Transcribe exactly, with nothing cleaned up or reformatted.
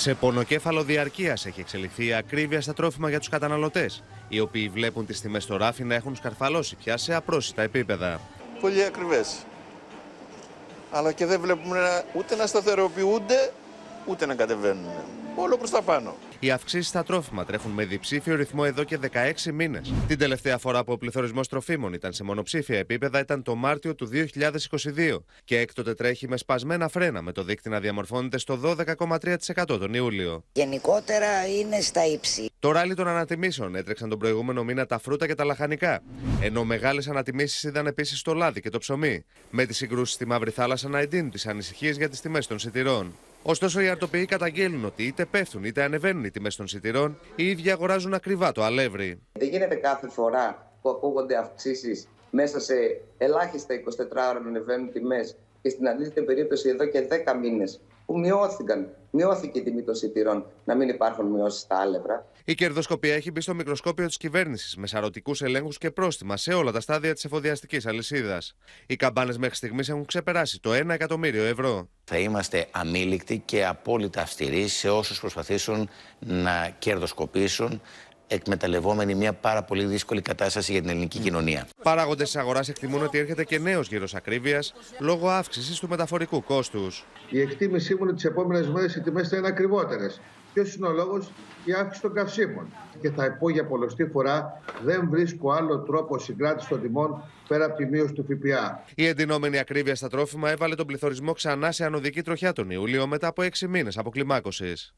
Σε πονοκέφαλο διαρκείας έχει εξελιχθεί η ακρίβεια στα τρόφιμα για τους καταναλωτές, οι οποίοι βλέπουν τις τιμές στο ράφι να έχουν σκαρφαλώσει πια σε απρόσιτα επίπεδα. Πολύ ακριβές. Αλλά και δεν βλέπουμε ούτε να σταθεροποιούνται, ούτε να κατεβαίνουν. Όλο προς τα πάνω. Οι αυξήσεις στα τρόφιμα τρέχουν με διψήφιο ρυθμό εδώ και δεκαέξι μήνες. Την τελευταία φορά που ο πληθωρισμός τροφίμων ήταν σε μονοψήφια επίπεδα ήταν το Μάρτιο του δύο χιλιάδες είκοσι δύο και έκτοτε τρέχει με σπασμένα φρένα, με το δείκτη να διαμορφώνεται στο δώδεκα κόμμα τρία τοις εκατό τον Ιούλιο. Γενικότερα είναι στα ύψη. Το ράλι των ανατιμήσεων έτρεξαν τον προηγούμενο μήνα τα φρούτα και τα λαχανικά, ενώ μεγάλες ανατιμήσεις είδαν επίσης το λάδι και το ψωμί, με τις συγκρούσεις στη Μαύρη Θάλασσα να εντείνουν τις ανησυχίες για τις τιμές των σιτηρών. Ωστόσο, οι αρτοποιοί καταγγέλνουν ότι είτε πέφτουν είτε ανεβαίνουν οι τιμές των σιτηρών, οι ίδιοι αγοράζουν ακριβά το αλεύρι. Δεν γίνεται κάθε φορά που ακούγονται αυξήσεις μέσα σε ελάχιστα είκοσι τέσσερις ώρες να ανεβαίνουν τιμές και στην αντίθετη περίπτωση εδώ και δέκα μήνες που μειώθηκαν. Μειώθηκε η τιμή των σιτηρών, να μην υπάρχουν μειώσεις στα άλευρα. Η κερδοσκοπία έχει μπει στο μικροσκόπιο της κυβέρνησης με σαρωτικούς ελέγχους και πρόστιμα σε όλα τα στάδια της εφοδιαστικής αλυσίδας. Οι καμπάνες μέχρι στιγμής έχουν ξεπεράσει το ένα εκατομμύριο ευρώ. Θα είμαστε αμήλικτοι και απόλυτα αυστηροί σε όσους προσπαθήσουν να κερδοσκοπήσουν, εκμεταλλευόμενοι μια πάρα πολύ δύσκολη κατάσταση για την ελληνική κοινωνία. Παράγοντες της αγοράς εκτιμούν ότι έρχεται και νέος γύρος ακρίβειας λόγω αύξησης του μεταφορικού κόστους. Η εκτίμησή μου είναι ότι τις επόμενες μέρες οι τιμές θα είναι ακριβότερες. Ποιος είναι ο λόγος? Η αύξηση των καυσίμων. Και θα πω για πολλωστή φορά, δεν βρίσκω άλλο τρόπο συγκράτησης των τιμών πέρα από τη μείωση του ΦΠΑ. Η εντυνόμενη ακρίβεια στα τρόφιμα έβαλε τον πληθωρισμό ξανά σε ανωδική τροχιά τον Ιούλιο μετά από έξι μήνες αποκλιμάκωσης.